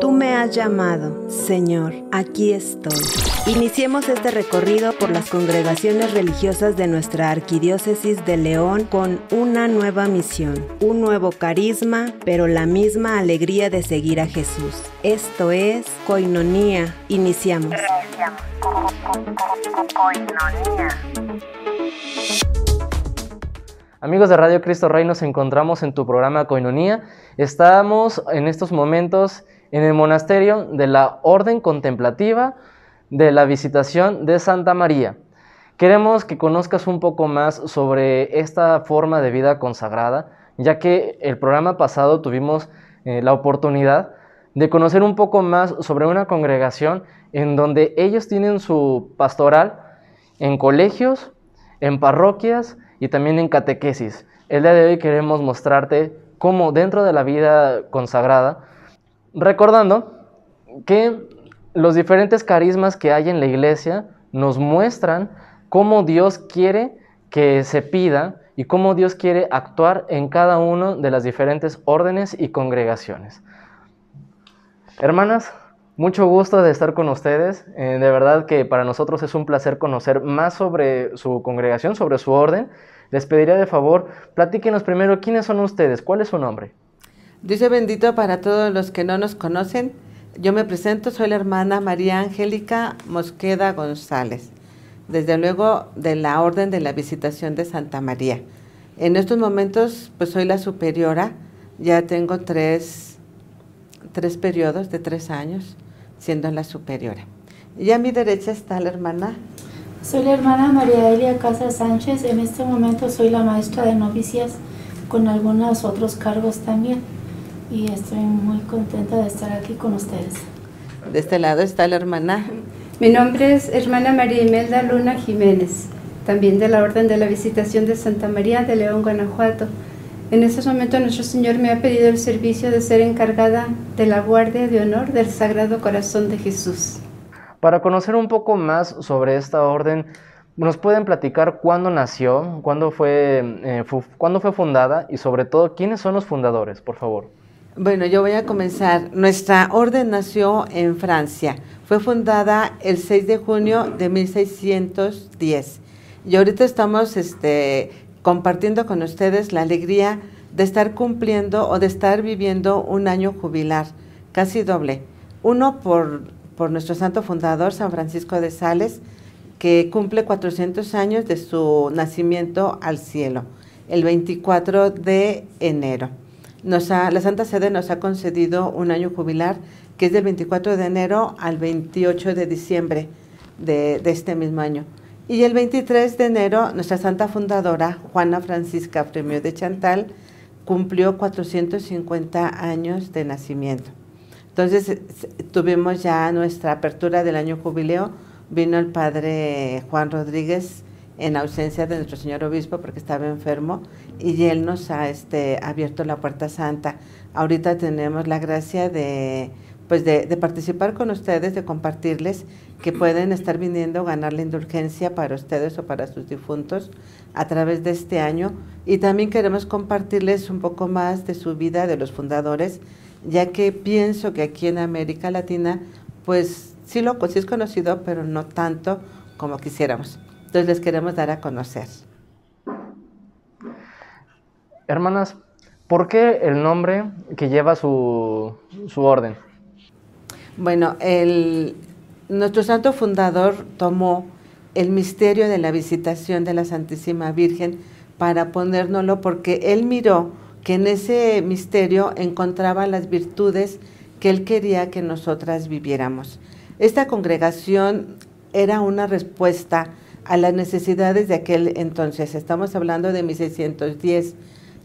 Tú me has llamado, Señor, aquí estoy. Iniciemos este recorrido por las congregaciones religiosas de nuestra Arquidiócesis de León con una nueva misión, un nuevo carisma, pero la misma alegría de seguir a Jesús. Esto es Koinonía. Iniciamos. Amigos de Radio Cristo Rey, nos encontramos en tu programa Koinonía. Estamos en estos momentos en el Monasterio de la Orden Contemplativa de la Visitación de Santa María. Queremos que conozcas un poco más sobre esta forma de vida consagrada, ya que el programa pasado tuvimos la oportunidad de conocer un poco más sobre una congregación en donde ellos tienen su pastoral en colegios, en parroquias y también en catequesis. El día de hoy queremos mostrarte cómo dentro de la vida consagrada, recordando que los diferentes carismas que hay en la iglesia nos muestran cómo Dios quiere que se pida y cómo Dios quiere actuar en cada una de las diferentes órdenes y congregaciones. Hermanas, mucho gusto de estar con ustedes. De verdad que para nosotros es un placer conocer más sobre su congregación, sobre su orden. Les pediría de favor, platíquenos primero quiénes son ustedes, cuál es su nombre. Dios bendito para todos los que no nos conocen. Yo me presento, soy la hermana María Angélica Mosqueda González, desde luego de la Orden de la Visitación de Santa María. En estos momentos, pues soy la superiora, ya tengo tres periodos de 3 años siendo la superiora. Y a mi derecha está la hermana. Soy la hermana María Delia Casas Sánchez, en este momento soy la maestra de novicias con algunos otros cargos también. Y estoy muy contenta de estar aquí con ustedes. De este lado está la hermana. Mi nombre es hermana María Imelda Luna Jiménez, también de la Orden de la Visitación de Santa María de León, Guanajuato. En estos momentos nuestro Señor me ha pedido el servicio de ser encargada de la Guardia de Honor del Sagrado Corazón de Jesús. Para conocer un poco más sobre esta orden, ¿nos pueden platicar cuándo nació, cuándo fue fundada y sobre todo quiénes son los fundadores, por favor? Bueno, yo voy a comenzar. Nuestra orden nació en Francia. Fue fundada el 6 de junio de 1610. Y ahorita estamos compartiendo con ustedes la alegría de estar cumpliendo o de estar viviendo un año jubilar, casi doble. Uno por nuestro santo fundador, San Francisco de Sales, que cumple 400 años de su nacimiento al cielo, el 24 de enero. La Santa Sede nos ha concedido un año jubilar que es del 24 de enero al 28 de diciembre de este mismo año. Y el 23 de enero, nuestra Santa Fundadora, Juana Francisca Fremio de Chantal, cumplió 450 años de nacimiento. Entonces, tuvimos ya nuestra apertura del año jubileo. Vino el Padre Juan Rodríguez, en ausencia de nuestro señor obispo porque estaba enfermo, y él nos ha abierto la puerta santa. Ahorita tenemos la gracia de participar con ustedes, de compartirles que pueden estar viniendo a ganar la indulgencia para ustedes o para sus difuntos a través de este año. Y también queremos compartirles un poco más de su vida, de los fundadores, ya que pienso que aquí en América Latina, pues sí es conocido, pero no tanto como quisiéramos. Entonces les queremos dar a conocer. Hermanas, ¿por qué el nombre que lleva su orden? Bueno, nuestro santo fundador tomó el misterio de la visitación de la Santísima Virgen para ponérnoslo porque él miró que en ese misterio encontraba las virtudes que él quería que nosotras viviéramos. Esta congregación era una respuesta a las necesidades de aquel entonces. Estamos hablando de 1610.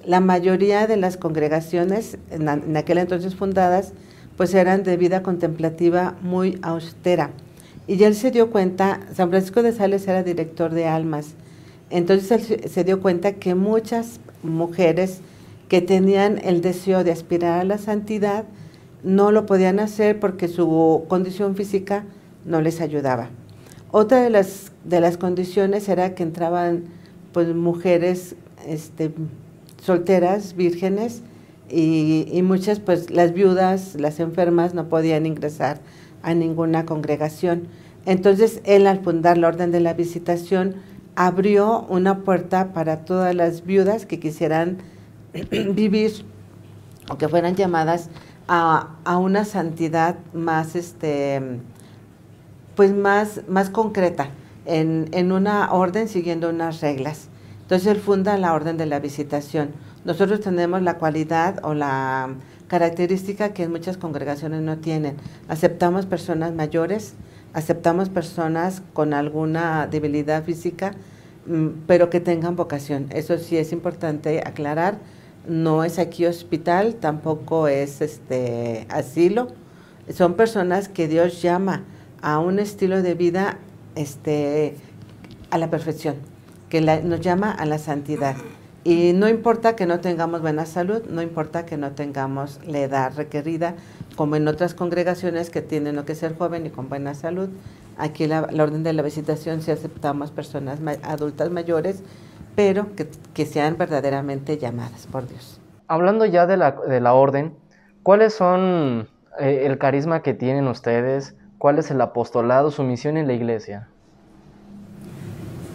La mayoría de las congregaciones en aquel entonces fundadas, pues eran de vida contemplativa muy austera. Y él se dio cuenta, San Francisco de Sales era director de almas, entonces él se dio cuenta que muchas mujeres que tenían el deseo de aspirar a la santidad no lo podían hacer porque su condición física no les ayudaba. Otra de las condiciones era que entraban pues mujeres solteras, vírgenes, y muchas, pues las viudas, las enfermas no podían ingresar a ninguna congregación. Entonces él, al fundar la Orden de la Visitación, abrió una puerta para todas las viudas que quisieran vivir o que fueran llamadas a una santidad más, pues más concreta, en una orden siguiendo unas reglas. Entonces él funda la Orden de la Visitación. Nosotros tenemos la cualidad o la característica que muchas congregaciones no tienen. Aceptamos personas mayores, aceptamos personas con alguna debilidad física, pero que tengan vocación. Eso sí es importante aclarar. No es aquí hospital, tampoco es asilo. Son personas que Dios llama a un estilo de vida a la perfección, que nos llama a la santidad. Y no importa que no tengamos buena salud, no importa que no tengamos la edad requerida, como en otras congregaciones que tienen que ser joven y con buena salud. Aquí la Orden de la Visitación sí aceptamos personas adultas mayores, pero que sean verdaderamente llamadas por Dios. Hablando ya de la orden, ¿cuáles son el carisma que tienen ustedes? ¿Cuál es el apostolado, su misión en la iglesia?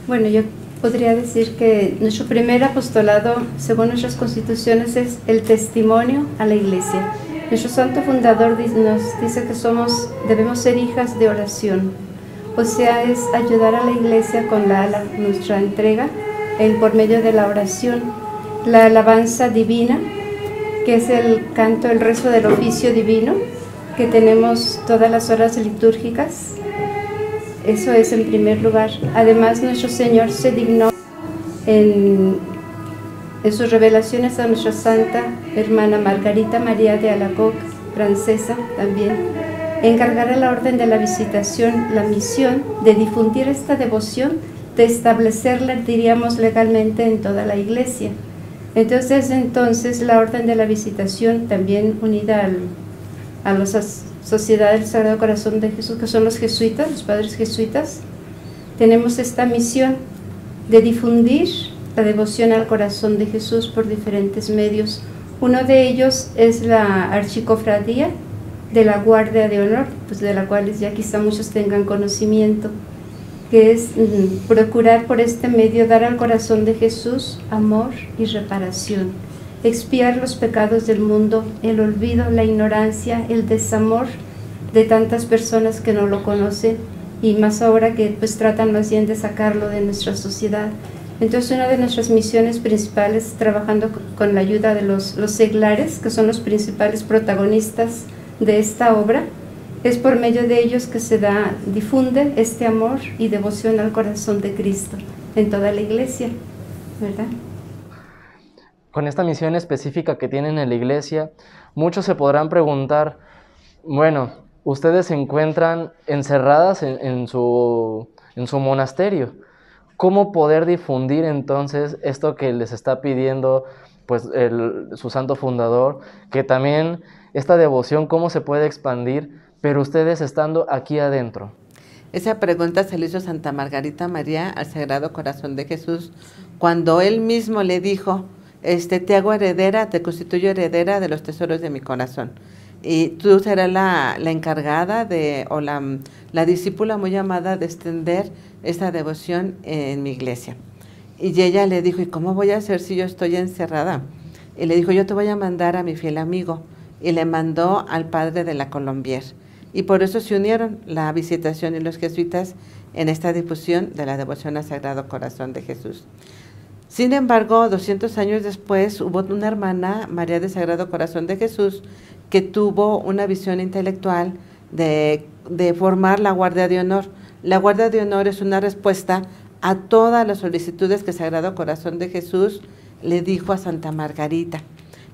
Bueno, yo podría decir que nuestro primer apostolado, según nuestras constituciones, es el testimonio a la iglesia. Nuestro santo fundador nos dice que debemos ser hijas de oración, o sea, es ayudar a la iglesia con nuestra entrega por medio de la oración, la alabanza divina, que es el canto, el rezo del oficio divino, que tenemos todas las horas litúrgicas. Eso es en primer lugar. Además, nuestro Señor se dignó en sus revelaciones a nuestra santa hermana Margarita María de Alacoque, francesa también, encargar a la Orden de la Visitación la misión de difundir esta devoción, de establecerla, diríamos, legalmente en toda la iglesia. Entonces la Orden de la Visitación, también unida a la Sociedad del Sagrado Corazón de Jesús, que son los jesuitas, los padres jesuitas, tenemos esta misión de difundir la devoción al Corazón de Jesús por diferentes medios. Uno de ellos es la archicofradía de la Guardia de Honor, pues de la cual ya quizá muchos tengan conocimiento, que es procurar por este medio dar al Corazón de Jesús amor y reparación, expiar los pecados del mundo, el olvido, la ignorancia, el desamor de tantas personas que no lo conocen, y más ahora que pues tratan más bien de sacarlo de nuestra sociedad. Entonces, una de nuestras misiones principales, trabajando con la ayuda de los seglares, que son los principales protagonistas de esta obra, es por medio de ellos que difunde este amor y devoción al Corazón de Cristo en toda la iglesia, ¿verdad? Con esta misión específica que tienen en la iglesia, muchos se podrán preguntar, bueno, ustedes se encuentran encerradas en su monasterio. ¿Cómo poder difundir entonces esto que les está pidiendo pues, su santo fundador? Que también esta devoción, ¿cómo se puede expandir, pero ustedes estando aquí adentro? Esa pregunta se le hizo Santa Margarita María al Sagrado Corazón de Jesús, cuando él mismo le dijo, te hago heredera, te constituyo heredera de los tesoros de mi corazón. Y tú serás la encargada o la discípula muy amada de extender esta devoción en mi iglesia. Y ella le dijo, ¿y cómo voy a hacer si yo estoy encerrada? Y le dijo, yo te voy a mandar a mi fiel amigo. Y le mandó al padre de la Colombier. Y por eso se unieron la Visitación y los jesuitas en esta difusión de la devoción al Sagrado Corazón de Jesús. Sin embargo, 200 años después hubo una hermana, María del Sagrado Corazón de Jesús, que tuvo una visión intelectual de formar la Guardia de Honor. La Guardia de Honor es una respuesta a todas las solicitudes que el Sagrado Corazón de Jesús le dijo a Santa Margarita.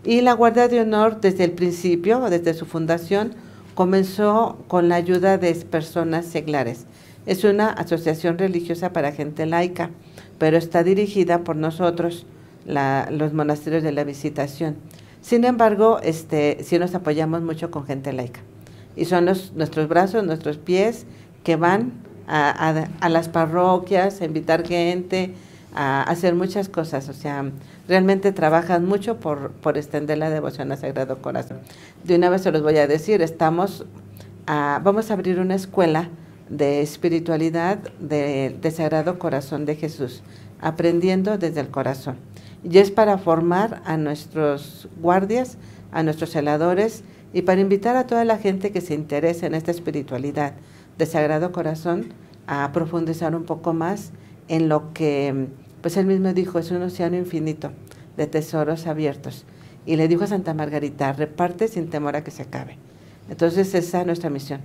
Y la Guardia de Honor, desde el principio, desde su fundación, comenzó con la ayuda de personas seglares. Es una asociación religiosa para gente laica, pero está dirigida por nosotros, los monasterios de la Visitación. Sin embargo, sí nos apoyamos mucho con gente laica. Y son nuestros brazos, nuestros pies, que van a las parroquias, a invitar gente, a hacer muchas cosas, o sea, realmente trabajan mucho por extender la devoción al Sagrado Corazón. De una vez se los voy a decir, vamos a abrir una escuela de espiritualidad de Sagrado Corazón de Jesús, aprendiendo desde el corazón. Y es para formar a nuestros guardias, a nuestros celadores y para invitar a toda la gente que se interese en esta espiritualidad de Sagrado Corazón a profundizar un poco más en lo que, pues él mismo dijo, es un océano infinito de tesoros abiertos. Y le dijo a Santa Margarita, reparte sin temor a que se acabe. Entonces esa es nuestra misión,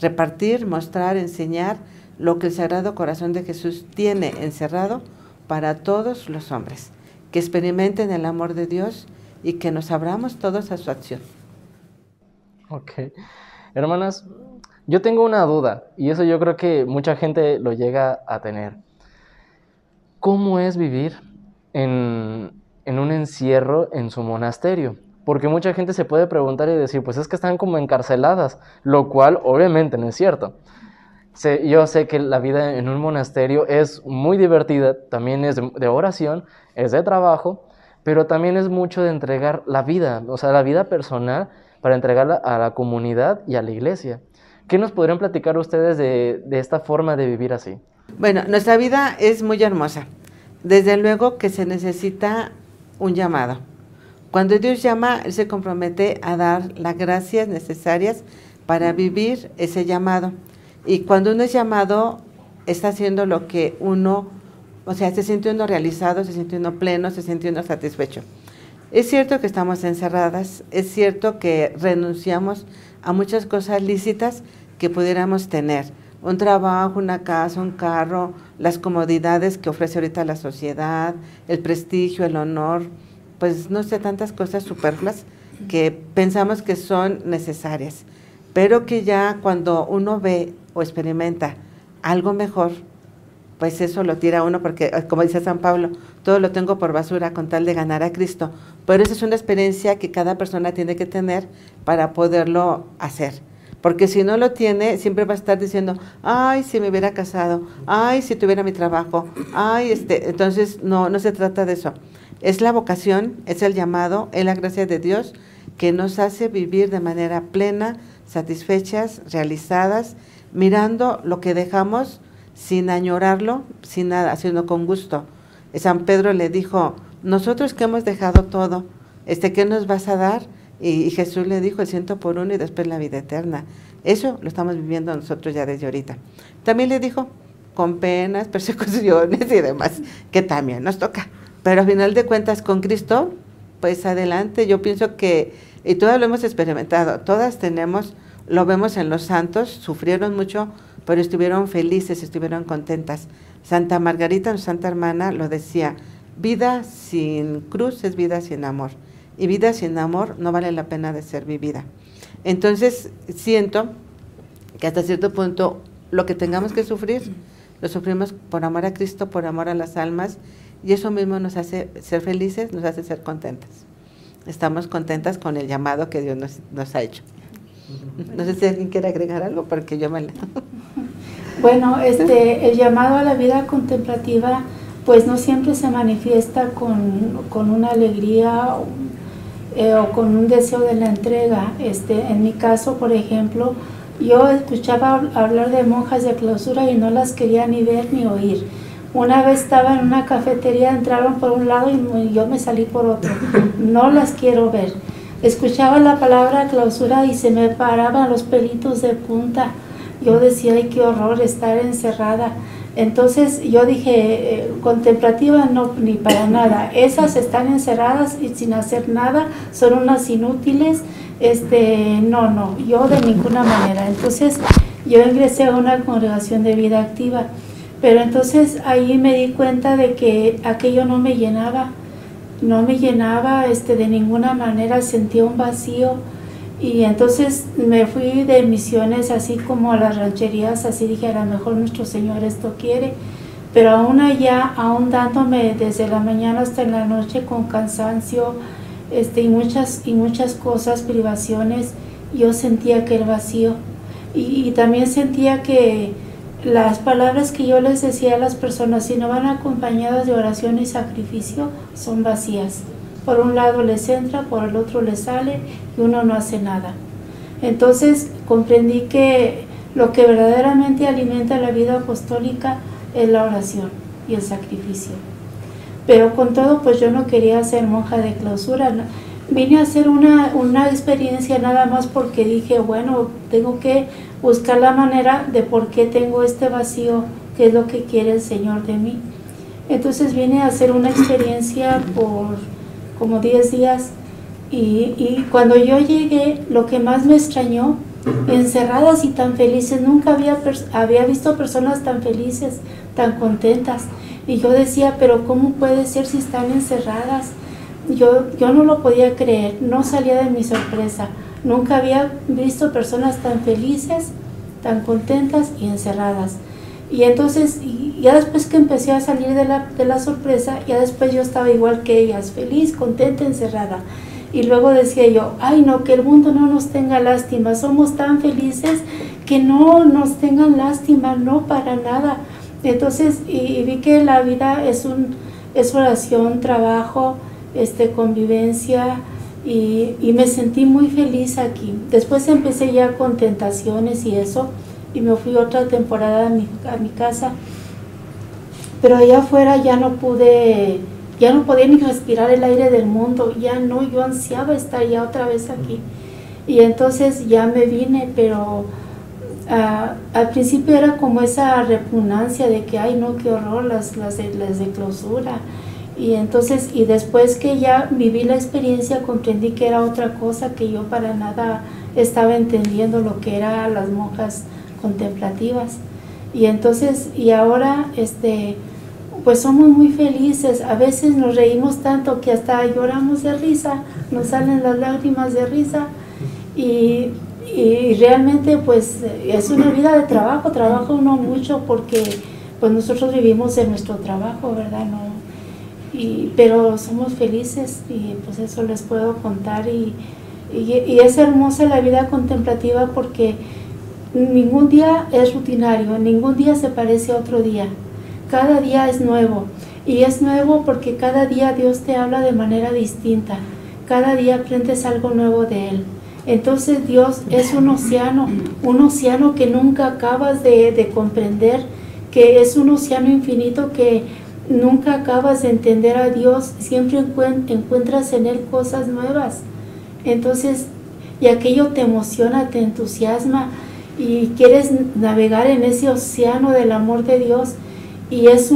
repartir, mostrar, enseñar lo que el Sagrado Corazón de Jesús tiene encerrado para todos los hombres, que experimenten el amor de Dios y que nos abramos todos a su acción. Ok. Hermanas, yo tengo una duda, y eso yo creo que mucha gente lo llega a tener. ¿Cómo es vivir en un encierro en su monasterio? Porque mucha gente se puede preguntar y decir, pues es que están como encarceladas, lo cual obviamente no es cierto. Yo sé que la vida en un monasterio es muy divertida, también es de oración, es de trabajo, pero también es mucho de entregar la vida, o sea, la vida personal para entregarla a la comunidad y a la iglesia. ¿Qué nos podrían platicar ustedes de esta forma de vivir así? Bueno, nuestra vida es muy hermosa. Desde luego que se necesita un llamado. Cuando Dios llama, Él se compromete a dar las gracias necesarias para vivir ese llamado. Y cuando uno es llamado, está haciendo lo que uno, o sea, se siente uno realizado, se siente uno pleno, se siente uno satisfecho. Es cierto que estamos encerradas, es cierto que renunciamos a muchas cosas lícitas que pudiéramos tener. Un trabajo, una casa, un carro, las comodidades que ofrece ahorita la sociedad, el prestigio, el honor, pues no sé, tantas cosas superfluas que pensamos que son necesarias. Pero que ya cuando uno ve o experimenta algo mejor, pues eso lo tira uno, porque como dice San Pablo, todo lo tengo por basura con tal de ganar a Cristo. Pero esa es una experiencia que cada persona tiene que tener para poderlo hacer. Porque si no lo tiene, siempre va a estar diciendo, ay, si me hubiera casado, ay, si tuviera mi trabajo, ay, entonces no se trata de eso. Es la vocación, es el llamado, es la gracia de Dios que nos hace vivir de manera plena, satisfechas, realizadas, mirando lo que dejamos sin añorarlo, sin nada, sino con gusto. San Pedro le dijo, nosotros que hemos dejado todo, ¿qué nos vas a dar? Y Jesús le dijo, el 100 por 1 y después la vida eterna. Eso lo estamos viviendo nosotros ya desde ahorita. También le dijo, con penas, persecuciones y demás, que también nos toca. Pero al final de cuentas, con Cristo, pues adelante. Yo pienso que, y todas lo hemos experimentado, todas tenemos, lo vemos en los santos, sufrieron mucho, pero estuvieron felices, estuvieron contentas. Santa Margarita, nuestra santa hermana, lo decía, vida sin cruz es vida sin amor, y vida sin amor no vale la pena de ser vivida. Entonces, siento que hasta cierto punto, lo que tengamos que sufrir, lo sufrimos por amor a Cristo, por amor a las almas, y eso mismo nos hace ser felices, nos hace ser contentas. Estamos contentas con el llamado que Dios nos ha hecho. No sé si alguien quiere agregar algo, porque yo me la... Bueno, el llamado a la vida contemplativa, pues no siempre se manifiesta con una alegría o con un deseo de la entrega. En mi caso, por ejemplo, yo escuchaba hablar de monjas de clausura y no las quería ni ver ni oír. Una vez estaba en una cafetería, entraron por un lado y yo me salí por otro. No las quiero ver. Escuchaba la palabra clausura y se me paraban los pelitos de punta. Yo decía, ay, qué horror estar encerrada. Entonces yo dije, contemplativa no, ni para nada. Esas están encerradas y sin hacer nada, son unas inútiles. No, yo de ninguna manera. Entonces yo ingresé a una congregación de vida activa. Pero entonces ahí me di cuenta de que aquello no me llenaba de ninguna manera, sentía un vacío. Y entonces me fui de misiones así como a las rancherías, así dije, a lo mejor nuestro Señor esto quiere. Pero aún allá, aún dándome desde la mañana hasta en la noche con cansancio y muchas cosas, privaciones, yo sentía aquel vacío. Y también sentía que las palabras que yo les decía a las personas, si no van acompañadas de oración y sacrificio, son vacías. Por un lado les entra, por el otro les sale y uno no hace nada. Entonces comprendí que lo que verdaderamente alimenta la vida apostólica es la oración y el sacrificio. Pero con todo, pues yo no quería ser monja de clausura. Vine a hacer una experiencia nada más porque dije, bueno, tengo que buscar la manera de por qué tengo este vacío, que es lo que quiere el Señor de mí. Entonces vine a hacer una experiencia por como 10 días y cuando yo llegué, lo que más me extrañó, encerradas y tan felices, nunca había visto personas tan felices, tan contentas. Y yo decía, pero ¿cómo puede ser si están encerradas? Yo no lo podía creer, no salía de mi sorpresa. Nunca había visto personas tan felices, tan contentas y encerradas. Y entonces, ya después que empecé a salir de la sorpresa, ya después yo estaba igual que ellas, feliz, contenta, encerrada. Y luego decía yo, ay no, que el mundo no nos tenga lástima, somos tan felices que no nos tengan lástima, no para nada. Entonces, y vi que la vida es oración, trabajo, convivencia, y me sentí muy feliz aquí. Después empecé ya con tentaciones y eso, y me fui otra temporada a mi casa. Pero allá afuera ya no podía ni respirar el aire del mundo, ya no, yo ansiaba estar ya otra vez aquí. Y entonces ya me vine, pero al principio era como esa repugnancia de que, ay no, qué horror, las de clausura. Y entonces, y después que ya viví la experiencia, comprendí que era otra cosa, que yo para nada estaba entendiendo lo que eran las monjas contemplativas. Y entonces, y ahora, pues somos muy felices, a veces nos reímos tanto que hasta lloramos de risa, nos salen las lágrimas de risa, y realmente pues es una vida de trabajo, trabaja uno mucho porque pues nosotros vivimos en nuestro trabajo, ¿verdad? No, pero somos felices y pues eso les puedo contar, y es hermosa la vida contemplativa porque ningún día es rutinario, ningún día se parece a otro día. Cada día es nuevo, y es nuevo porque cada día Dios te habla de manera distinta, cada día aprendes algo nuevo de Él. Entonces Dios es un océano que nunca acabas de comprender, que es un océano infinito que nunca acabas de entender a Dios, siempre encuentras en Él cosas nuevas. Entonces, y aquello te emociona, te entusiasma, y quieres navegar en ese océano del amor de Dios. Y es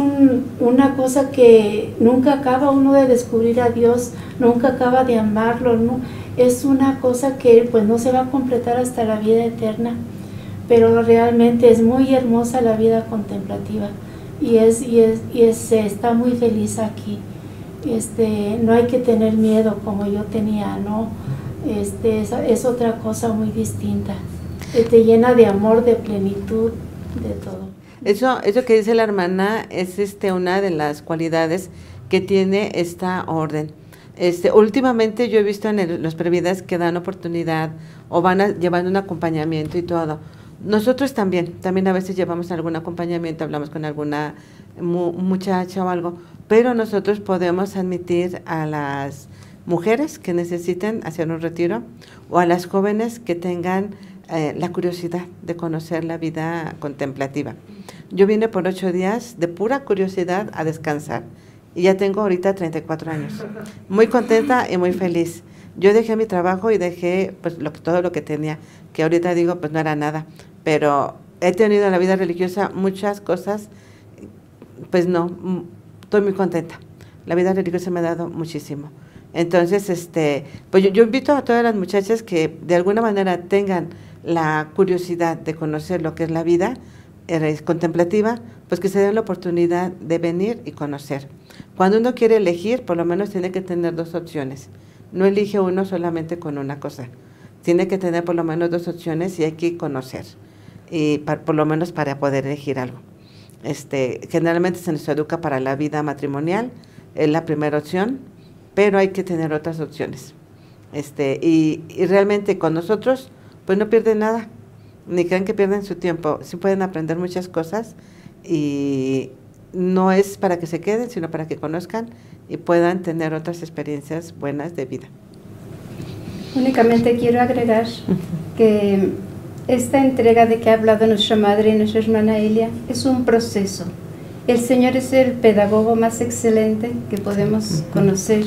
una cosa que nunca acaba uno de descubrir a Dios, nunca acaba de amarlo, ¿no? Es una cosa que pues no se va a completar hasta la vida eterna, pero realmente es muy hermosa la vida contemplativa, está muy feliz aquí. No hay que tener miedo como yo tenía, ¿no? Es otra cosa muy distinta, te llena de amor, de plenitud, de todo. Eso que dice la hermana es una de las cualidades que tiene esta orden. Últimamente yo he visto en los previdas que dan oportunidad o van llevando un acompañamiento y todo. Nosotros también a veces llevamos algún acompañamiento, hablamos con alguna muchacha o algo, pero nosotros podemos admitir a las mujeres que necesiten hacer un retiro o a las jóvenes que tengan la curiosidad de conocer la vida contemplativa. Yo vine por 8 días de pura curiosidad a descansar y ya tengo ahorita 34 años. Muy contenta y muy feliz. Yo dejé mi trabajo y dejé pues, todo lo que tenía, que ahorita digo pues no era nada, pero he tenido en la vida religiosa muchas cosas, pues no, estoy muy contenta. La vida religiosa me ha dado muchísimo. Entonces, pues yo invito a todas las muchachas que de alguna manera tengan la curiosidad de conocer lo que es la vida contemplativa, pues que se den la oportunidad de venir y conocer. Cuando uno quiere elegir, por lo menos tiene que tener 2 opciones. No elige uno solamente con una cosa. Tiene que tener por lo menos 2 opciones y hay que conocer, y por lo menos para poder elegir algo. Generalmente se nos educa para la vida matrimonial, es la primera opción, pero hay que tener otras opciones. Y realmente con nosotros, pues no pierden nada. ni crean que pierden su tiempo, sí pueden aprender muchas cosas y no es para que se queden, sino para que conozcan y puedan tener otras experiencias buenas de vida. Únicamente quiero agregar que esta entrega de que ha hablado nuestra madre y nuestra hermana Elia es un proceso. El Señor es el pedagogo más excelente que podemos conocer.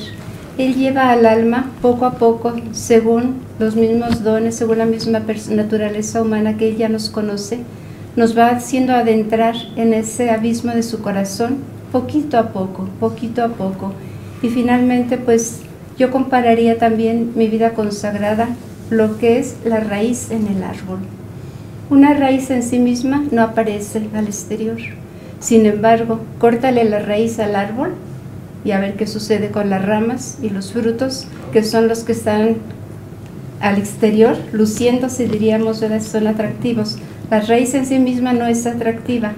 Él lleva al alma poco a poco, según los mismos dones, según la misma naturaleza humana que ella nos conoce, nos va haciendo adentrar en ese abismo de su corazón, poquito a poco, poquito a poco. Y finalmente, pues, yo compararía también mi vida consagrada, lo que es la raíz en el árbol. Una raíz en sí misma no aparece al exterior. Sin embargo, córtale la raíz al árbol y a ver qué sucede con las ramas y los frutos, que son los que están al exterior, luciéndose, diríamos, son atractivos. La raíz en sí misma no es atractiva,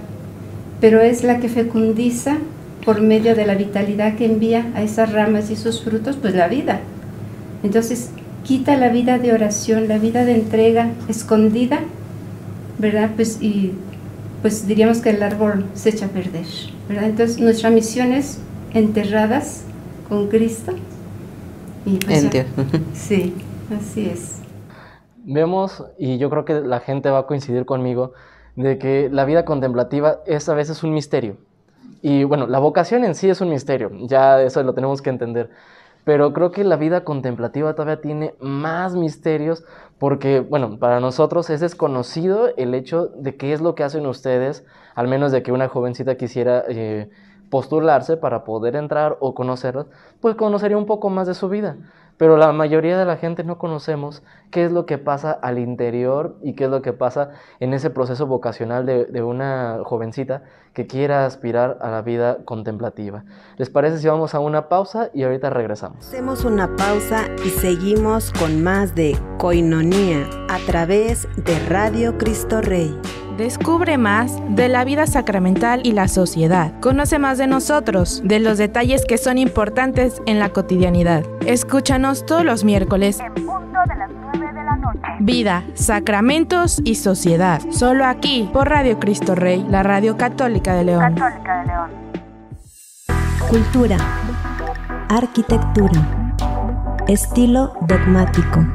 pero es la que fecundiza por medio de la vitalidad que envía a esas ramas y esos frutos, pues la vida. Entonces, quita la vida de oración, la vida de entrega escondida, ¿verdad? Pues, y pues diríamos que el árbol se echa a perder, ¿verdad? Entonces, nuestra misión es enterradas con Cristo. Y pues, sí, así es. Vemos, y yo creo que la gente va a coincidir conmigo, de que la vida contemplativa es a veces un misterio. Y bueno, la vocación en sí es un misterio, ya eso lo tenemos que entender. Pero creo que la vida contemplativa todavía tiene más misterios porque, bueno, para nosotros es desconocido el hecho de qué es lo que hacen ustedes, al menos de que una jovencita quisiera postularse para poder entrar o conocerlas, pues conocería un poco más de su vida. Pero la mayoría de la gente no conocemos qué es lo que pasa al interior y qué es lo que pasa en ese proceso vocacional de una jovencita que quiera aspirar a la vida contemplativa. ¿Les parece si vamos a una pausa y ahorita regresamos? Hacemos una pausa y seguimos con más de Koinonía a través de Radio Cristo Rey. Descubre más de la vida sacramental y la sociedad. Conoce más de nosotros, de los detalles que son importantes en la cotidianidad. Escúchanos todos los miércoles en punto de las 9 de la noche. Vida, sacramentos y sociedad. Solo aquí, por Radio Cristo Rey, la radio católica de León. Cultura, arquitectura, estilo dogmático,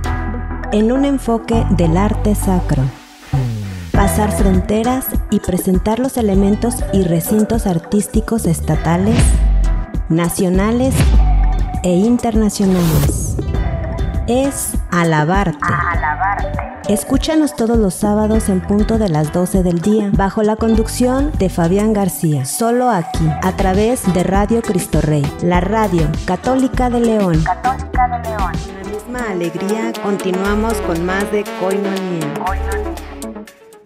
en un enfoque del arte sacro. Pasar fronteras y presentar los elementos y recintos artísticos estatales, nacionales e internacionales. Es Alabarte. Escúchanos todos los sábados en punto de las 12 del día, bajo la conducción de Fabián García. Solo aquí, a través de Radio Cristo Rey, la radio católica de León. Católica de León. Con la misma alegría, continuamos con más de Koinonía.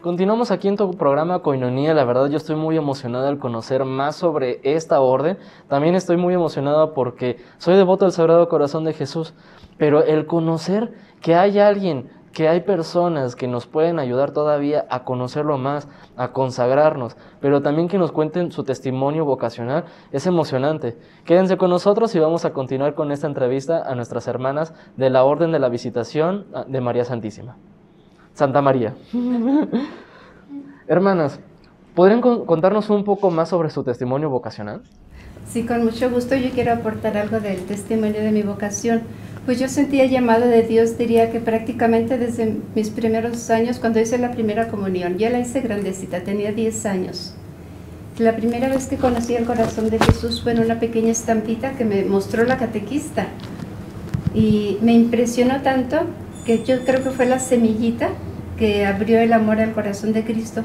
Continuamos aquí en tu programa Koinonía. La verdad yo estoy muy emocionado al conocer más sobre esta orden. También estoy muy emocionado porque soy devoto del Sagrado Corazón de Jesús. Pero el conocer que hay alguien, que hay personas que nos pueden ayudar todavía a conocerlo más, a consagrarnos, pero también que nos cuenten su testimonio vocacional, es emocionante. Quédense con nosotros y vamos a continuar con esta entrevista a nuestras hermanas de la Orden de la Visitación de María Santísima. Santa María. Hermanas, ¿podrían contarnos un poco más sobre su testimonio vocacional? Sí, con mucho gusto. Yo quiero aportar algo del testimonio de mi vocación. Pues yo sentía llamado de Dios, diría que prácticamente desde mis primeros años, cuando hice la primera comunión. Yo la hice grandecita, tenía 10 años. La primera vez que conocí el corazón de Jesús fue en una pequeña estampita que me mostró la catequista. Y me impresionó tanto que yo creo que fue la semillita que abrió el amor al corazón de Cristo.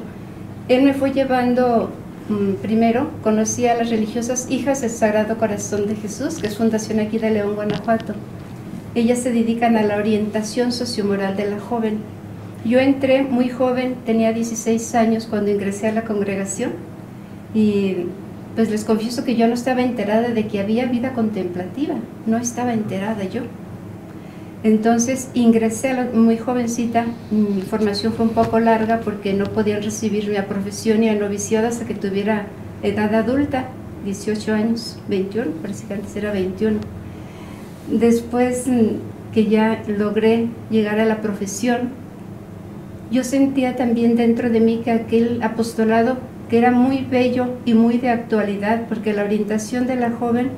Él me fue llevando, primero conocí a las religiosas Hijas del Sagrado Corazón de Jesús, que es fundación aquí de León, Guanajuato. Ellas se dedican a la orientación sociomoral de la joven. Yo entré muy joven, tenía 16 años cuando ingresé a la congregación y pues les confieso que yo no estaba enterada de que había vida contemplativa, no estaba enterada yo. Entonces ingresé muy jovencita, mi formación fue un poco larga porque no podían recibirme a profesión ni a noviciado hasta que tuviera edad adulta, 18 años, 21, parece que antes era 21. Después que ya logré llegar a la profesión, yo sentía también dentro de mí que aquel apostolado, que era muy bello y muy de actualidad, porque la orientación de la joven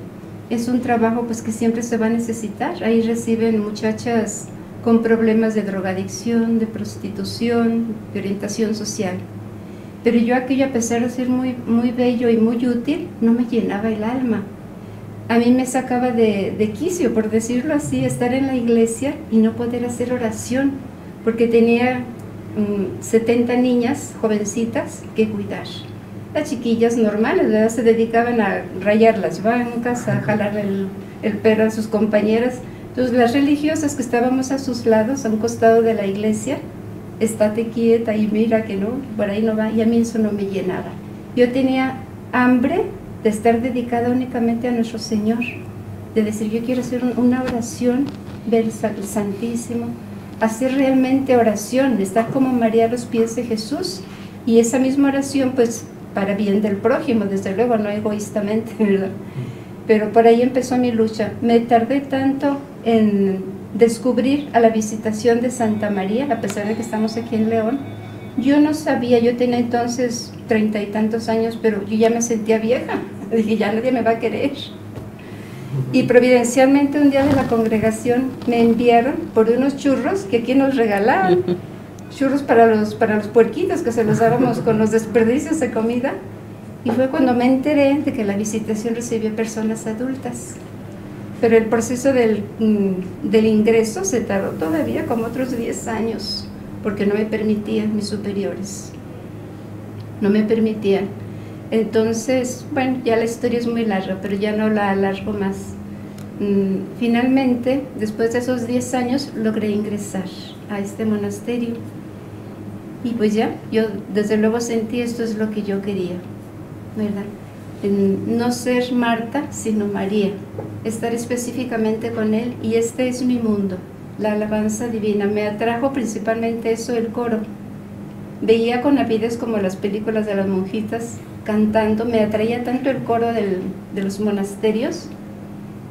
es un trabajo pues que siempre se va a necesitar. Ahí reciben muchachas con problemas de drogadicción, de prostitución, de orientación social. Pero yo aquello, a pesar de ser muy bello y muy útil, no me llenaba el alma. A mí me sacaba de quicio, por decirlo así, estar en la iglesia y no poder hacer oración, porque tenía 70 niñas jovencitas que cuidar. Las chiquillas normales, ¿verdad?, se dedicaban a rayar las bancas, a jalar el perro a sus compañeras. Entonces las religiosas que estábamos a sus lados, a un costado de la iglesia, estate quieta y mira que no, por ahí no va, y a mí eso no me llenaba. Yo tenía hambre de estar dedicada únicamente a nuestro Señor, de decir yo quiero hacer una oración, ver el Santísimo, hacer realmente oración, estar como María a los pies de Jesús, y esa misma oración pues para bien del prójimo, desde luego, no egoístamente, ¿verdad? Pero por ahí empezó mi lucha. Me tardé tanto en descubrir a la Visitación de Santa María, a pesar de que estamos aquí en León. Yo no sabía, yo tenía entonces 30 y tantos años, pero yo ya me sentía vieja, dije ya nadie me va a querer. Y providencialmente un día de la congregación me enviaron por unos churros que aquí nos regalaban, churros para los puerquitos que se los dábamos con los desperdicios de comida, y fue cuando me enteré de que la Visitación recibió personas adultas. Pero el proceso del ingreso se tardó todavía como otros 10 años, porque no me permitían mis superiores, no me permitían. Entonces, bueno, ya la historia es muy larga, pero ya no la alargo más. Finalmente, después de esos 10 años, logré ingresar a este monasterio. Y pues ya, yo desde luego sentí esto es lo que yo quería, ¿verdad? No ser Marta, sino María, estar específicamente con Él, y este es mi mundo, la alabanza divina. Me atrajo principalmente eso, el coro. Veía con avidez como las películas de las monjitas cantando, me atraía tanto el coro de los monasterios,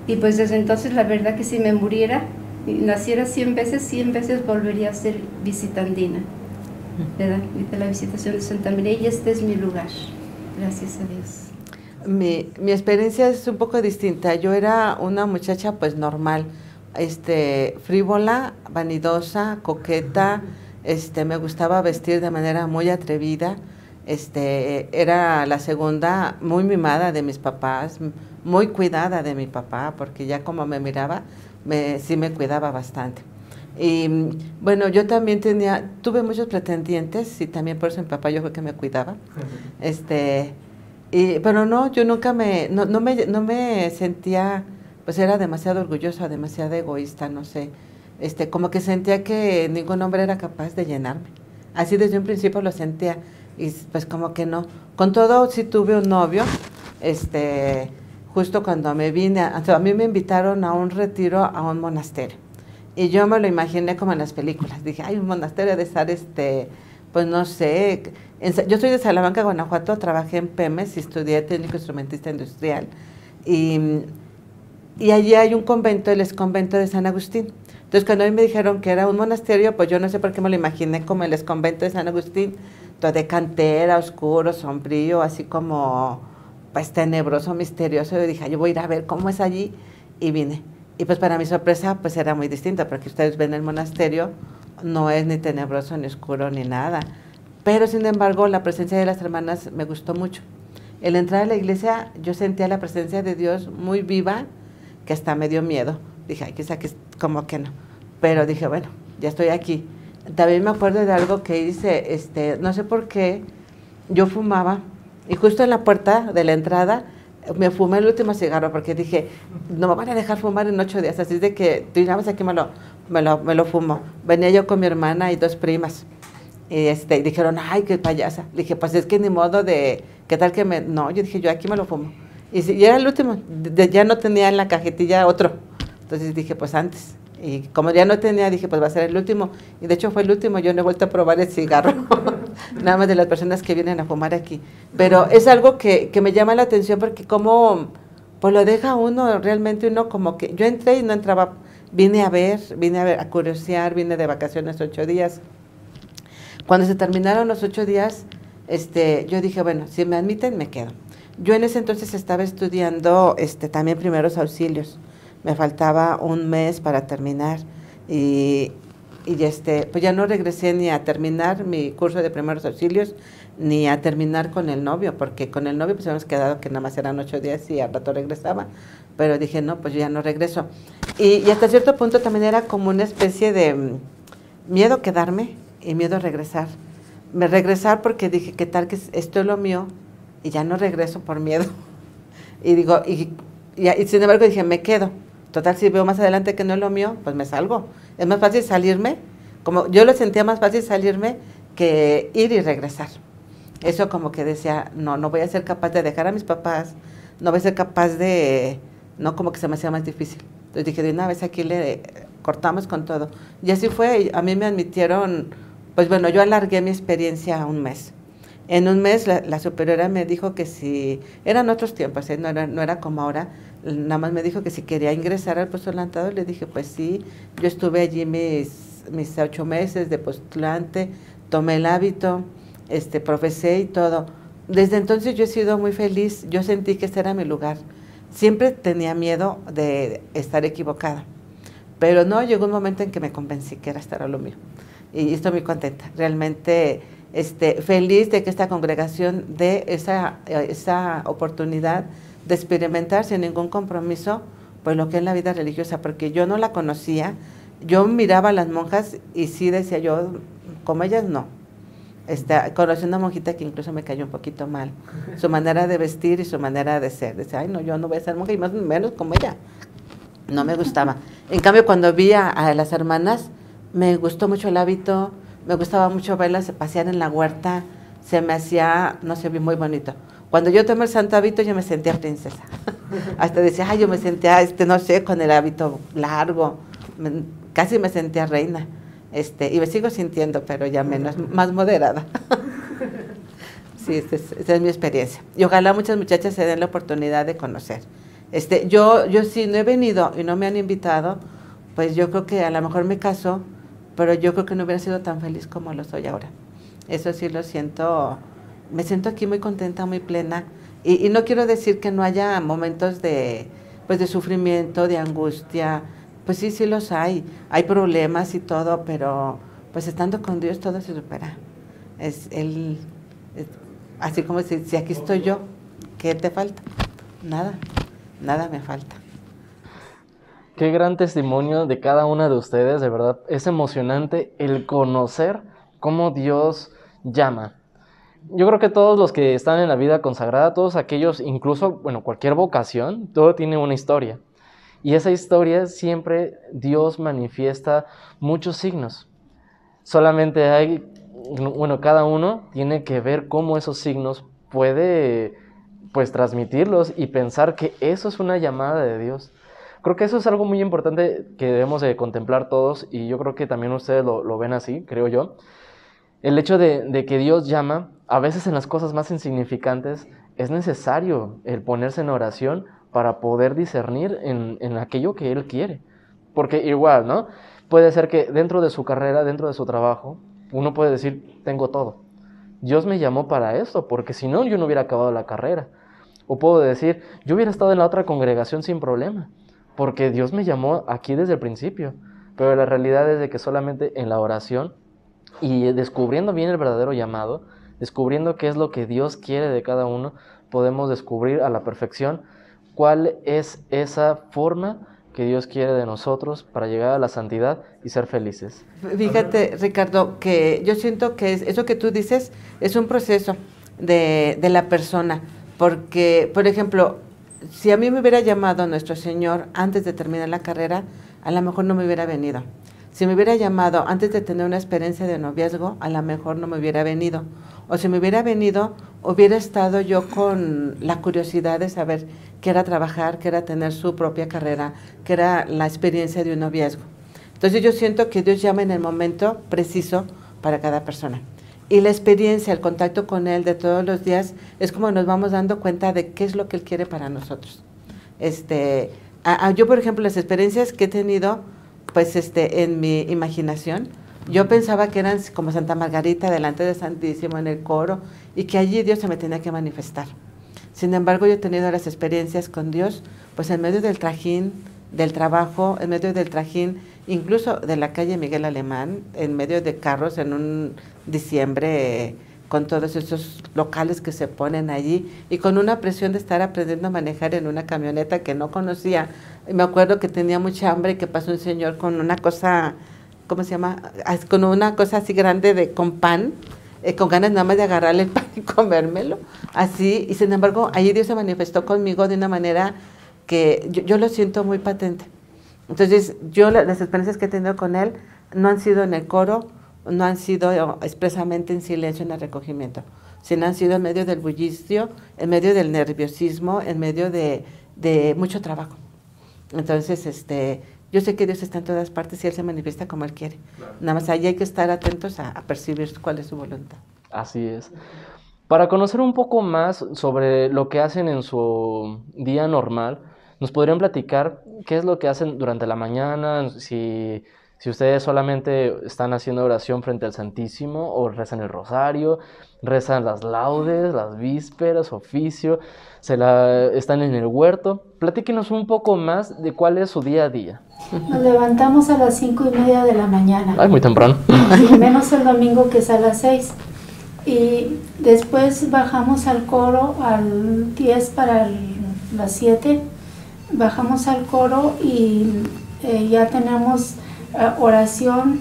y pues desde entonces la verdad que si me muriera, naciera 100 veces volvería a ser visitandina, ¿verdad?, de la Visitación de Santa María, y este es mi lugar, gracias a Dios. Mi experiencia es un poco distinta. Yo era una muchacha pues normal, frívola, vanidosa, coqueta, me gustaba vestir de manera muy atrevida, era la segunda, muy mimada de mis papás, muy cuidada de mi papá, porque ya como me miraba, sí me cuidaba bastante. Y bueno, yo también tuve muchos pretendientes, y también por eso mi papá yo creo que me cuidaba. Pero no, yo nunca no me sentía, pues era demasiado orgullosa, demasiado egoísta, no sé, como que sentía que ningún hombre era capaz de llenarme. Así desde un principio lo sentía, y pues como que no. Con todo, sí tuve un novio, justo cuando me vine, a mí me invitaron a un retiro, a un monasterio, y yo me lo imaginé como en las películas. Dije, ay, un monasterio de estar, pues no sé, yo soy de Salamanca, Guanajuato, trabajé en Pemex y estudié técnico instrumentista industrial, y allí hay un convento, el exconvento de San Agustín. Entonces cuando a mí me dijeron que era un monasterio, pues yo no sé por qué me lo imaginé como el exconvento de San Agustín, todo de cantera, oscuro, sombrío, así como pues tenebroso, misterioso. Yo dije, yo voy a ir a ver cómo es allí, y vine. Y pues para mi sorpresa, pues era muy distinta, porque ustedes ven el monasterio, no es ni tenebroso, ni oscuro, ni nada. Pero sin embargo, la presencia de las hermanas me gustó mucho. El entrar a la iglesia, yo sentía la presencia de Dios muy viva, que hasta me dio miedo. Dije, ay, quizá que como que no. Pero dije, bueno, ya estoy aquí. También me acuerdo de algo que hice, no sé por qué, yo fumaba, y justo en la puerta de la entrada, me fumé el último cigarro, porque dije, no me van a dejar fumar en 8 días, así de que tú nada más aquí me lo fumo. Venía yo con mi hermana y 2 primas, y dijeron, ay, qué payasa. Le dije, pues es que ni modo de, ¿qué tal que me...? No, yo dije, yo aquí me lo fumo. Y, si, y era el último, ya no tenía en la cajetilla otro. Entonces dije, pues antes. Y como ya no tenía, dije, pues va a ser el último. Y de hecho fue el último, yo no he vuelto a probar el cigarro. Nada más de las personas que vienen a fumar aquí. Pero es algo que me llama la atención, porque como, pues lo deja uno, realmente uno como que... Yo entré y no entraba, vine a ver, a curiosear, vine de vacaciones 8 días. Cuando se terminaron los 8 días, yo dije, bueno, si me admiten, me quedo. Yo en ese entonces estaba estudiando también primeros auxilios. Me faltaba un mes para terminar y pues ya no regresé ni a terminar mi curso de primeros auxilios ni a terminar con el novio, porque con el novio pues habíamos quedado que nada más eran 8 días y al rato regresaba, pero dije no, pues yo ya no regreso. Y hasta cierto punto también era como una especie de miedo quedarme y miedo regresar. Me regresar porque dije, ¿qué tal que esto es lo mío? Y ya no regreso por miedo. Y digo, y sin embargo dije, me quedo. Total, si veo más adelante que no es lo mío, pues me salgo. Es más fácil salirme, como yo lo sentía más fácil salirme que ir y regresar. Eso como que decía, no, no voy a ser capaz de dejar a mis papás, no voy a ser capaz de, no, como que se me hacía más difícil. Entonces dije, de una vez aquí le cortamos con todo. Y así fue, y a mí me admitieron, pues bueno, yo alargué mi experiencia a un mes. En un mes la superiora me dijo que si, eran otros tiempos, no era como ahora, nada más me dijo que si quería ingresar al postulantado, le dije, pues sí, yo estuve allí mis 8 meses de postulante, tomé el hábito, profesé y todo. Desde entonces yo he sido muy feliz, yo sentí que este era mi lugar. Siempre tenía miedo de estar equivocada, pero no, llegó un momento en que me convencí que era estar a lo mío. Y estoy muy contenta, realmente... feliz de que esta congregación dé esa oportunidad de experimentar sin ningún compromiso pues lo que es la vida religiosa, porque yo no la conocía, yo miraba a las monjas y sí decía yo, como ellas no. Conocí una monjita que incluso me cayó un poquito mal, su manera de vestir y su manera de ser, decía, ay no, yo no voy a ser monja y más o menos como ella, no me gustaba. En cambio cuando vi a las hermanas me gustó mucho el hábito. Me gustaba mucho verlas pasear en la huerta, se me hacía, no sé, muy bonito. Cuando yo tomé el santo hábito, yo me sentía princesa. Hasta decía, ay, yo me sentía, no sé, con el hábito largo, casi me sentía reina. Y me sigo sintiendo, pero ya menos, más moderada. Sí, esta es mi experiencia. Y ojalá muchas muchachas se den la oportunidad de conocer. Yo sí, no he venido y no me han invitado, pues yo creo que a lo mejor me caso, pero yo creo que no hubiera sido tan feliz como lo soy ahora. Eso sí lo siento, me siento aquí muy contenta, muy plena, y no quiero decir que no haya momentos de sufrimiento, de angustia, pues sí, sí los hay problemas y todo, pero pues estando con Dios todo se supera. Así como si aquí estoy yo, ¿qué te falta? Nada, nada me falta. Qué gran testimonio de cada una de ustedes, de verdad, es emocionante el conocer cómo Dios llama. Yo creo que todos los que están en la vida consagrada, todos aquellos, incluso, bueno, cualquier vocación, todo tiene una historia. Y esa historia siempre Dios manifiesta muchos signos. Solamente hay, bueno, cada uno tiene que ver cómo esos signos puede, pues, transmitirlos y pensar que eso es una llamada de Dios. Creo que eso es algo muy importante que debemos de contemplar todos, y yo creo que también ustedes lo ven así, creo yo. El hecho de que Dios llama, a veces en las cosas más insignificantes, es necesario el ponerse en oración para poder discernir en aquello que Él quiere. Porque igual, ¿no? Puede ser que dentro de su carrera, dentro de su trabajo, uno puede decir, tengo todo. Dios me llamó para esto, porque si no, yo no hubiera acabado la carrera. O puedo decir, yo hubiera estado en la otra congregación sin problema, porque Dios me llamó aquí desde el principio. Pero la realidad es de que solamente en la oración y descubriendo bien el verdadero llamado, descubriendo qué es lo que Dios quiere de cada uno, podemos descubrir a la perfección cuál es esa forma que Dios quiere de nosotros para llegar a la santidad y ser felices. Fíjate, Ricardo, que yo siento que eso que tú dices es un proceso de la persona, porque, por ejemplo, si a mí me hubiera llamado nuestro Señor antes de terminar la carrera, a lo mejor no me hubiera venido. Si me hubiera llamado antes de tener una experiencia de noviazgo, a lo mejor no me hubiera venido. O si me hubiera venido, hubiera estado yo con la curiosidad de saber qué era trabajar, qué era tener su propia carrera, qué era la experiencia de un noviazgo. Entonces yo siento que Dios llama en el momento preciso para cada persona. Y la experiencia, el contacto con Él de todos los días, es como nos vamos dando cuenta de qué es lo que Él quiere para nosotros. Yo, por ejemplo, las experiencias que he tenido, pues en mi imaginación, Yo pensaba que eran como Santa Margarita delante de Santísimo en el coro y que allí Dios se me tenía que manifestar. Sin embargo, yo he tenido las experiencias con Dios, pues en medio del trajín, del trabajo, en medio del trajín, incluso de la calle Miguel Alemán, en medio de carros en un diciembre, con todos esos locales que se ponen allí y con una presión de estar aprendiendo a manejar en una camioneta que no conocía. Me acuerdo que tenía mucha hambre y que pasó un señor con una cosa, ¿cómo se llama? Con una cosa así grande con pan, con ganas nada más de agarrarle el pan y comérmelo, así. Y sin embargo, allí Dios se manifestó conmigo de una manera que yo lo siento muy patente. Entonces, yo las experiencias que he tenido con él no han sido en el coro, no han sido expresamente en silencio en el recogimiento, sino han sido en medio del bullicio, en medio del nerviosismo, en medio de mucho trabajo. Entonces, yo sé que Dios está en todas partes y Él se manifiesta como Él quiere. Claro. Nada más ahí hay que estar atentos a percibir cuál es su voluntad. Así es. Para conocer un poco más sobre lo que hacen en su día normal, ¿nos podrían platicar qué es lo que hacen durante la mañana? Si ustedes solamente están haciendo oración frente al Santísimo o rezan el rosario, rezan las laudes, las vísperas, oficio, están en el huerto. Platíquenos un poco más de cuál es su día a día. Nos levantamos a las 5:30 de la mañana. Ay, muy temprano. Y menos el domingo, que es a las 6. Y después bajamos al coro al 10 para las 7. Bajamos al coro y ya tenemos oración,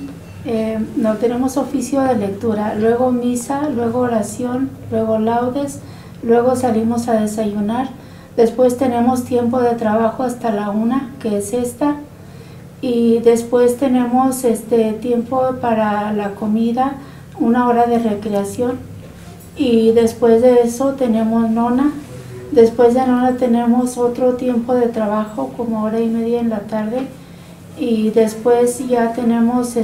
no tenemos oficio de lectura, luego misa, luego oración, luego laudes, luego salimos a desayunar, después tenemos tiempo de trabajo hasta la 1, que es esta, y después tenemos tiempo para la comida, 1 hora de recreación, y después de eso tenemos nona. Después de nona tenemos otro tiempo de trabajo, como 1:30 en la tarde, y después ya tenemos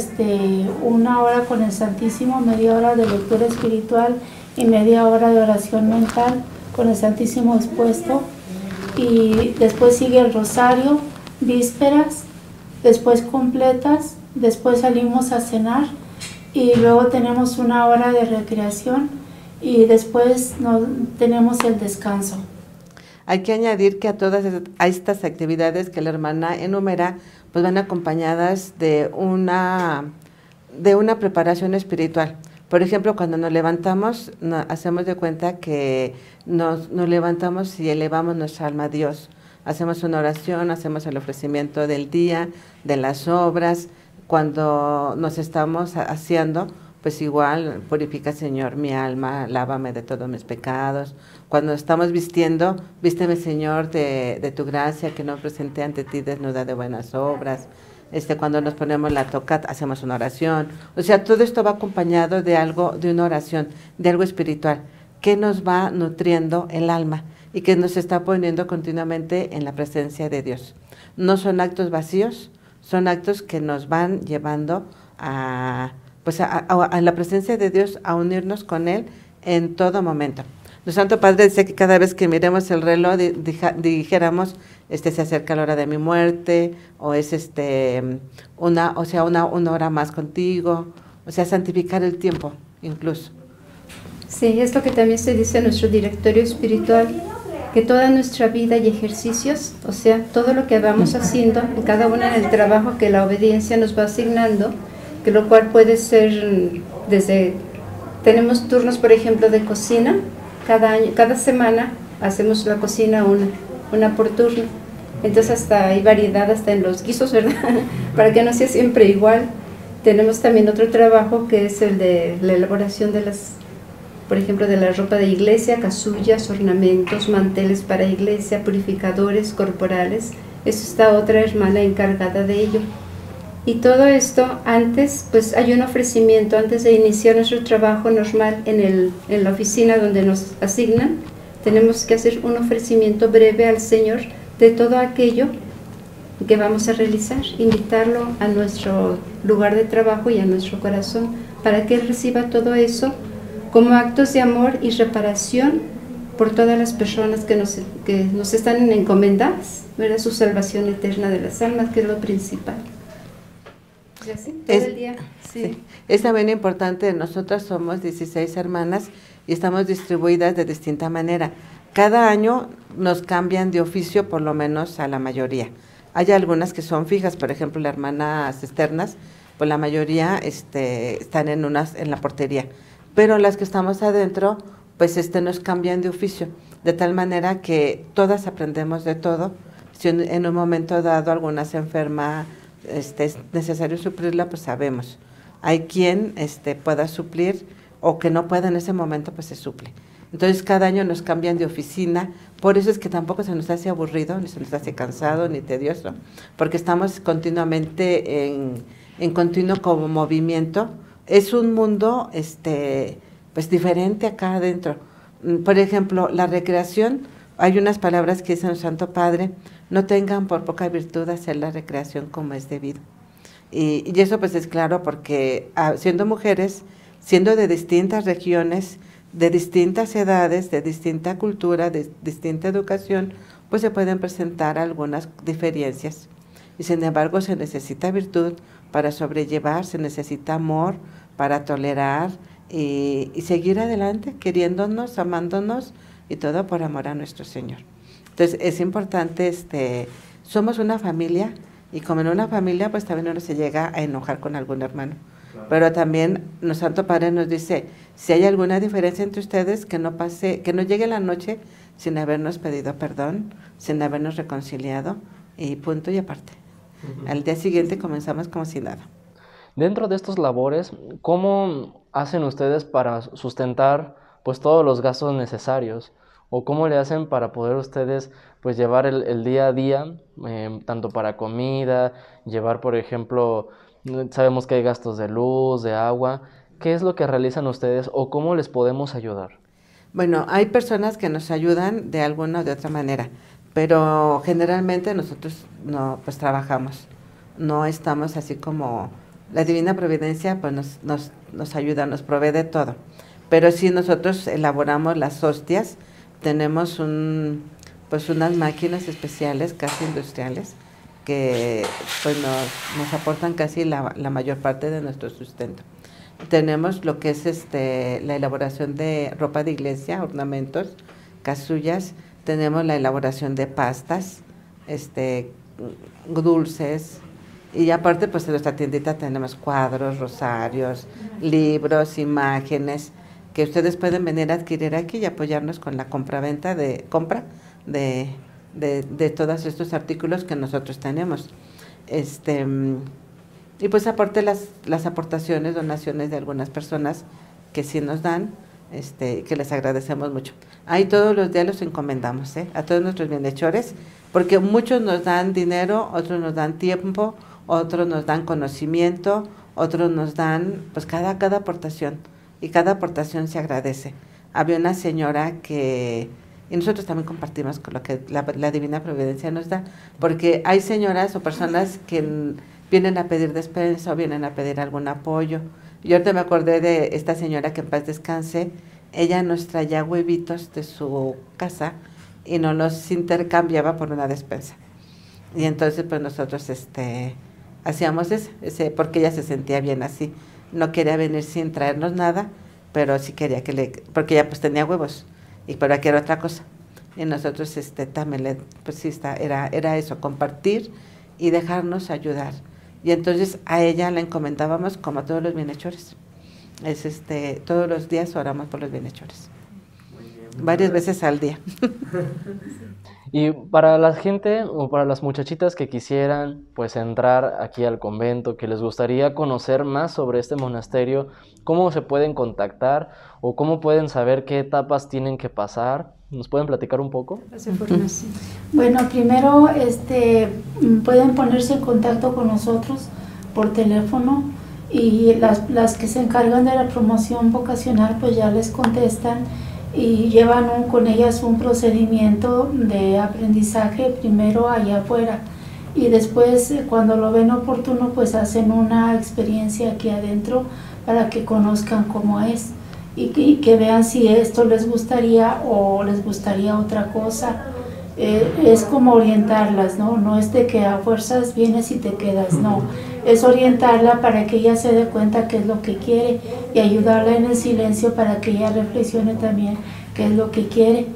1 hora con el Santísimo, 1/2 hora de lectura espiritual y 1/2 hora de oración mental con el Santísimo expuesto, y después sigue el rosario, vísperas, después completas, después salimos a cenar y luego tenemos 1 hora de recreación y después tenemos el descanso. Hay que añadir que a todas estas actividades que la hermana enumera, pues van acompañadas de una preparación espiritual. Por ejemplo, cuando nos levantamos, hacemos de cuenta que nos levantamos y elevamos nuestra alma a Dios. Hacemos una oración, hacemos el ofrecimiento del día, de las obras. Cuando nos estamos haciendo, pues igual, purifica, Señor, mi alma, lávame de todos mis pecados. Cuando estamos vistiendo, vísteme, Señor, de tu gracia, que no presenté ante ti desnuda de buenas obras. Cuando nos ponemos la toca, hacemos una oración. O sea, todo esto va acompañado de algo, de una oración, de algo espiritual, que nos va nutriendo el alma y que nos está poniendo continuamente en la presencia de Dios. No son actos vacíos, son actos que nos van llevando a la presencia de Dios, a unirnos con Él en todo momento. Nuestro Santo Padre decía que cada vez que miremos el reloj, dijéramos, se acerca la hora de mi muerte, o es una hora más contigo, o sea, santificar el tiempo, incluso. Sí, es lo que también se dice en nuestro directorio espiritual, que toda nuestra vida y ejercicios, o sea, todo lo que vamos haciendo, cada uno en el trabajo que la obediencia nos va asignando, que lo cual puede ser desde, tenemos turnos, por ejemplo, de cocina, cada semana hacemos la cocina una por turno, entonces hasta hay variedad hasta en los guisos, ¿verdad? Para que no sea siempre igual. Tenemos también otro trabajo que es el de la elaboración de por ejemplo, de la ropa de iglesia, casullas, ornamentos, manteles para iglesia, purificadores corporales. Eso está otra hermana encargada de ello. Y todo esto antes, pues hay un ofrecimiento antes de iniciar nuestro trabajo normal en la oficina donde nos asignan. Tenemos que hacer un ofrecimiento breve al Señor de todo aquello que vamos a realizar, invitarlo a nuestro lugar de trabajo y a nuestro corazón, para que Él reciba todo eso como actos de amor y reparación por todas las personas que nos están encomendadas, ¿verdad? Su salvación eterna de las almas, que es lo principal. Y así, todo el día. Sí. Sí. Es también importante, nosotras somos 16 hermanas y estamos distribuidas de distinta manera. Cada año nos cambian de oficio, por lo menos a la mayoría. Hay algunas que son fijas, por ejemplo, las hermanas externas, pues la mayoría están en la portería. Pero las que estamos adentro, pues nos cambian de oficio, de tal manera que todas aprendemos de todo. Si en un momento dado alguna se enferma, es necesario suplirla, pues sabemos. Hay quien pueda suplir o que no pueda en ese momento, pues se suple. Entonces cada año nos cambian de oficina, por eso es que tampoco se nos hace aburrido, ni se nos hace cansado, ni tedioso, porque estamos continuamente en continuo como movimiento. Es un mundo pues diferente acá adentro. Por ejemplo, la recreación, hay unas palabras que dice el Santo Padre: no tengan por poca virtud hacer la recreación como es debido. Y eso pues es claro, porque siendo mujeres, siendo de distintas regiones, de distintas edades, de distinta cultura, de distinta educación, pues se pueden presentar algunas diferencias. Y sin embargo se necesita virtud para sobrellevar, se necesita amor para tolerar y seguir adelante, queriéndonos, amándonos, y todo por amor a nuestro Señor. Entonces es importante, somos una familia, y como en una familia pues también uno se llega a enojar con algún hermano. Claro. Pero también nuestro Santo Padre nos dice, si hay alguna diferencia entre ustedes, que no llegue la noche sin habernos pedido perdón, sin habernos reconciliado, y punto y aparte. Uh-huh. Al día siguiente comenzamos como si nada. Dentro de estas labores, ¿cómo hacen ustedes para sustentar pues todos los gastos necesarios, o cómo le hacen para poder ustedes pues llevar el día a día, tanto para comida, llevar, por ejemplo, sabemos que hay gastos de luz, de agua? ¿Qué es lo que realizan ustedes o cómo les podemos ayudar? Bueno, hay personas que nos ayudan de alguna o de otra manera, pero generalmente nosotros no, pues trabajamos, no estamos así como la Divina Providencia pues nos ayuda, nos provee de todo. Pero sí, nosotros elaboramos las hostias, tenemos pues unas máquinas especiales, casi industriales, que pues nos aportan casi la mayor parte de nuestro sustento. Tenemos lo que es la elaboración de ropa de iglesia, ornamentos, casullas, tenemos la elaboración de pastas, dulces. Y aparte, pues en nuestra tiendita tenemos cuadros, rosarios, libros, imágenes, que ustedes pueden venir a adquirir aquí y apoyarnos con la compraventa de todos estos artículos que nosotros tenemos. Y pues aparte las aportaciones, donaciones de algunas personas que sí nos dan, que les agradecemos mucho. Ahí todos los días los encomendamos, a todos nuestros bienhechores, porque muchos nos dan dinero, otros nos dan tiempo, otros nos dan conocimiento, otros nos dan pues cada aportación. Y cada aportación se agradece. Había una señora que, y nosotros también compartimos con lo que la Divina Providencia nos da, porque hay señoras o personas que vienen a pedir despensa o vienen a pedir algún apoyo. Yo ahorita me acordé de esta señora que en paz descanse, ella nos traía huevitos de su casa y nos los intercambiaba por una despensa. Y entonces pues nosotros hacíamos eso, porque ella se sentía bien así. No quería venir sin traernos nada, pero sí quería porque ella pues tenía huevos, pero aquí era otra cosa. Y nosotros también pues sí, era eso, compartir y dejarnos ayudar. Y entonces a ella la encomendábamos como a todos los bienhechores. Todos los días oramos por los bienhechores. Varias veces al día. Y para la gente o para las muchachitas que quisieran pues entrar aquí al convento, que les gustaría conocer más sobre este monasterio, ¿cómo se pueden contactar o cómo pueden saber qué etapas tienen que pasar? ¿Nos pueden platicar un poco? Bueno, primero pueden ponerse en contacto con nosotros por teléfono, y las que se encargan de la promoción vocacional pues ya les contestan y llevan con ellas un procedimiento de aprendizaje primero allá afuera, y después cuando lo ven oportuno pues hacen una experiencia aquí adentro para que conozcan cómo es y que vean si esto les gustaría o les gustaría otra cosa. Es como orientarlas, ¿no? No es de que a fuerzas vienes y te quedas, no. es orientarla para que ella se dé cuenta qué es lo que quiere y ayudarla en el silencio para que ella reflexione también qué es lo que quiere.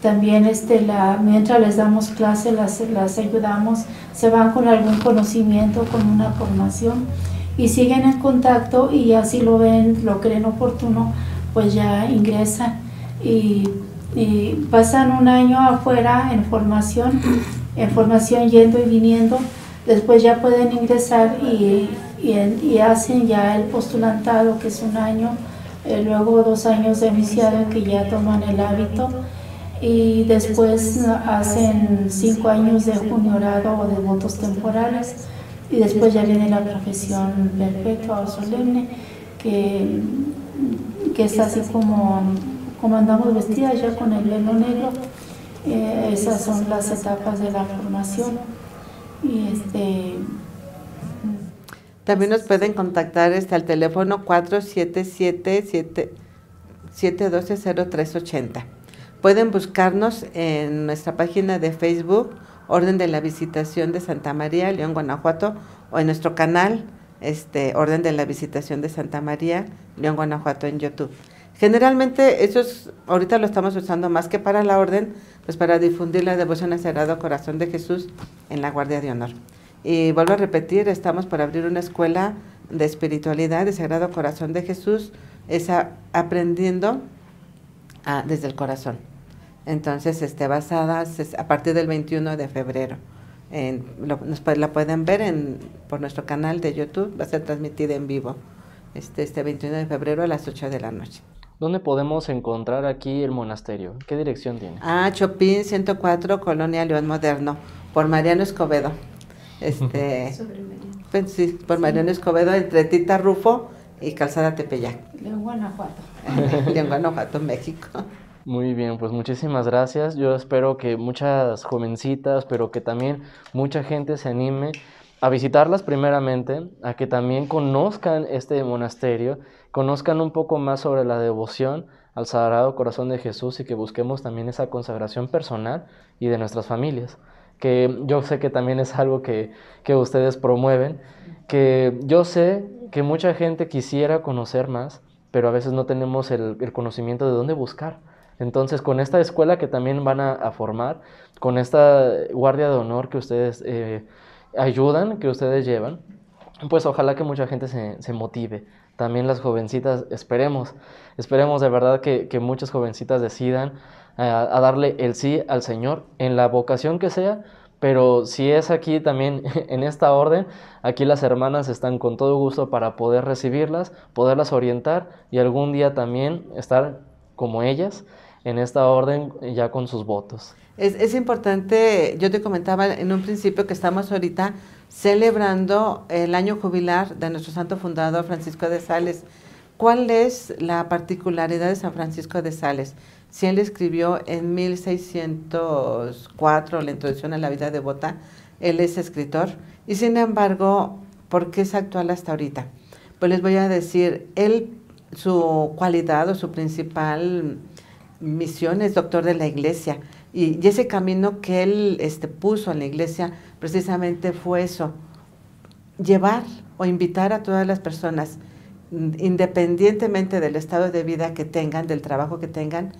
También mientras les damos clase, las ayudamos, se van con algún conocimiento, con una formación y siguen en contacto y así lo ven, lo creen oportuno, pues ya ingresan y pasan un año afuera en formación yendo y viniendo. Después ya pueden ingresar y hacen ya el postulantado, que es un año, luego 2 años de noviciado en que ya toman el hábito y después hacen 5 años de juniorado o de votos temporales y después ya viene la profesión perpetua o solemne, que es así como andamos vestidas ya con el velo negro. Esas son las etapas de la formación. Y también nos pueden contactar al teléfono 477-712-0380. Pueden buscarnos en nuestra página de Facebook, Orden de la Visitación de Santa María, León, Guanajuato, o en nuestro canal, Orden de la Visitación de Santa María, León, Guanajuato, en YouTube. Generalmente, ahorita lo estamos usando más que para la orden, pues para difundir la devoción al Sagrado Corazón de Jesús en la Guardia de Honor. Y vuelvo a repetir, estamos por abrir una escuela de espiritualidad del Sagrado Corazón de Jesús, aprendiendo desde el corazón. Entonces, basadas a partir del 21 de febrero. La pueden ver por nuestro canal de YouTube, va a ser transmitida en vivo este 21 de febrero a las 8 de la noche. ¿Dónde podemos encontrar aquí el monasterio? ¿Qué dirección tiene? Chopin 104, Colonia León Moderno, por Mariano Escobedo. Pues, sí, por Mariano Escobedo, entre Tita Rufo y Calzada Tepeyac. León, Guanajuato. León, Guanajuato, México. Muy bien, pues muchísimas gracias. Yo espero que muchas jovencitas, pero que también mucha gente se anime a visitarlas primeramente, a que también conozcan este monasterio, conozcan un poco más sobre la devoción al Sagrado Corazón de Jesús y que busquemos también esa consagración personal y de nuestras familias, que yo sé que también es algo que ustedes promueven, que yo sé que mucha gente quisiera conocer más, pero a veces no tenemos el conocimiento de dónde buscar. Entonces, con esta escuela que también van a formar, con esta Guardia de Honor que ustedes ayudan, que ustedes llevan, pues ojalá que mucha gente se motive, también las jovencitas, esperemos de verdad que muchas jovencitas decidan a darle el sí al Señor en la vocación que sea, pero si es aquí también en esta orden, aquí las hermanas están con todo gusto para poder recibirlas, poderlas orientar y algún día también estar como ellas en esta orden ya con sus votos. Es importante, yo te comentaba en un principio que estamos ahorita celebrando el año jubilar de nuestro santo fundador Francisco de Sales. ¿Cuál es la particularidad de San Francisco de Sales? Si él escribió en 1604 la Introducción a la vida devota, él es escritor. Y sin embargo, ¿por qué es actual hasta ahorita? Pues les voy a decir, su cualidad o su principal misión es doctor de la Iglesia. Y ese camino que él puso en la Iglesia precisamente fue eso, llevar o invitar a todas las personas, independientemente del estado de vida que tengan, del trabajo que tengan,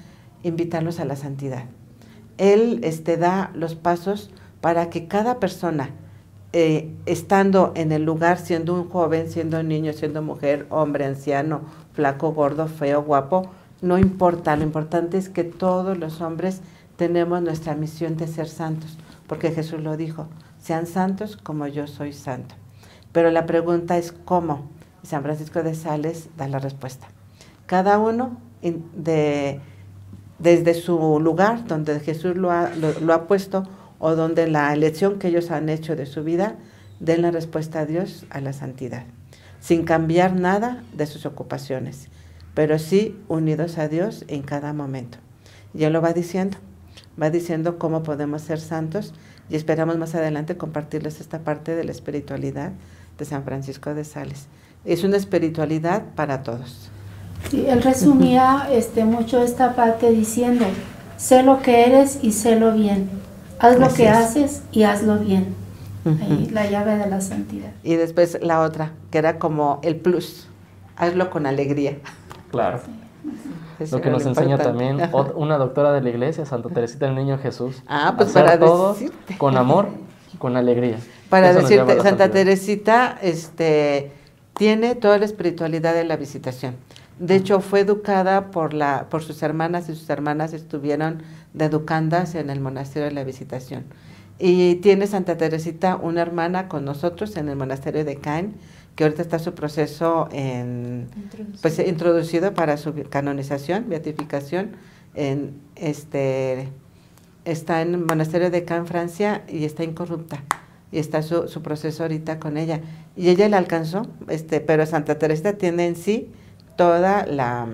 invitarlos a la santidad. Él da los pasos para que cada persona, estando en el lugar, siendo un joven, siendo un niño, siendo mujer, hombre, anciano, flaco, gordo, feo, guapo, no importa, lo importante es que todos los hombres tenemos nuestra misión de ser santos, porque Jesús lo dijo, sean santos como yo soy santo. Pero la pregunta es ¿cómo? San Francisco de Sales da la respuesta. Cada uno desde su lugar donde Jesús lo ha puesto o donde la elección que ellos han hecho de su vida, den la respuesta a Dios a la santidad, sin cambiar nada de sus ocupaciones, pero sí unidos a Dios en cada momento. Y él lo va diciendo. Va diciendo cómo podemos ser santos y esperamos más adelante compartirles esta parte de la espiritualidad de San Francisco de Sales. Es una espiritualidad para todos. Sí, él resumía mucho esta parte diciendo, sé lo que eres y sélo bien, haz lo que haces y hazlo bien. ahí, la llave de la santidad. Y después la otra, que era como el plus, hazlo con alegría. Claro. Sí. Lo que nos enseña también una doctora de la iglesia, Santa Teresita del Niño Jesús. Ah, pues para todos con amor y con alegría. Para decirte, Santa Teresita tiene toda la espiritualidad de la visitación. De hecho, fue educada por sus hermanas, y sus hermanas estuvieron de educandas en el Monasterio de la Visitación. Y tiene Santa Teresita una hermana con nosotros en el Monasterio de Caen, que ahorita está su proceso introducido para su canonización, beatificación. Está en el Monasterio de Caen, Francia, y está incorrupta. Y está su proceso ahorita con ella. Y ella la alcanzó, pero Santa Teresita tiene en sí toda la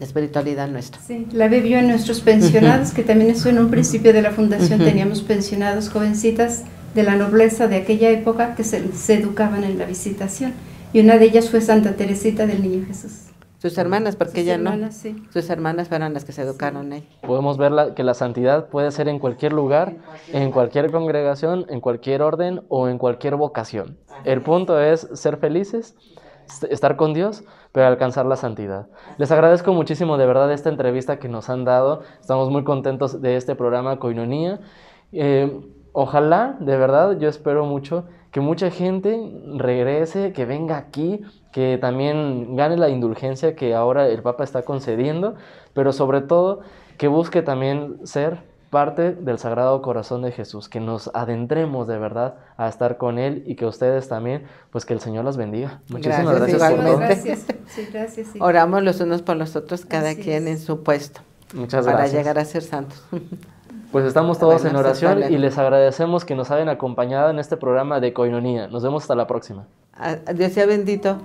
espiritualidad nuestra. Sí, la vivió en nuestros pensionados, que también eso en un principio de la fundación teníamos pensionados, jovencitas de la nobleza de aquella época que se educaban en la visitación, y una de ellas fue Santa Teresita del Niño Jesús. Sus hermanas, porque ella no. Sí. Sus hermanas fueron las que se educaron ahí. Podemos ver que la santidad puede ser en cualquier lugar, en cualquier congregación, en cualquier orden o en cualquier vocación. El punto es ser felices, estar con Dios, pero alcanzar la santidad. Les agradezco muchísimo de verdad esta entrevista que nos han dado. Estamos muy contentos de este programa Koinonía. Ojalá, de verdad, yo espero mucho que mucha gente regrese, que venga aquí, que también gane la indulgencia que ahora el Papa está concediendo, pero sobre todo que busque también ser parte del Sagrado Corazón de Jesús, que nos adentremos de verdad a estar con Él, y que ustedes también, pues que el Señor los bendiga. Muchísimas gracias por todo. Gracias. Sí, gracias, sí. Oramos los unos por los otros, cada quien en su puesto. Muchas gracias. Para llegar a ser santos. Pues estamos todos en oración y les agradecemos que nos hayan acompañado en este programa de Koinonía. Nos vemos hasta la próxima. Dios sea bendito.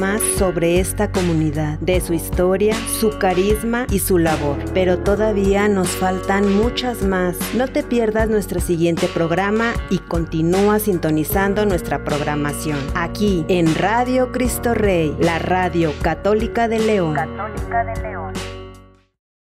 Más sobre esta comunidad, de su historia, su carisma y su labor, pero todavía nos faltan muchas más. No te pierdas nuestro siguiente programa y continúa sintonizando nuestra programación aquí en Radio Cristo Rey, la radio católica de León.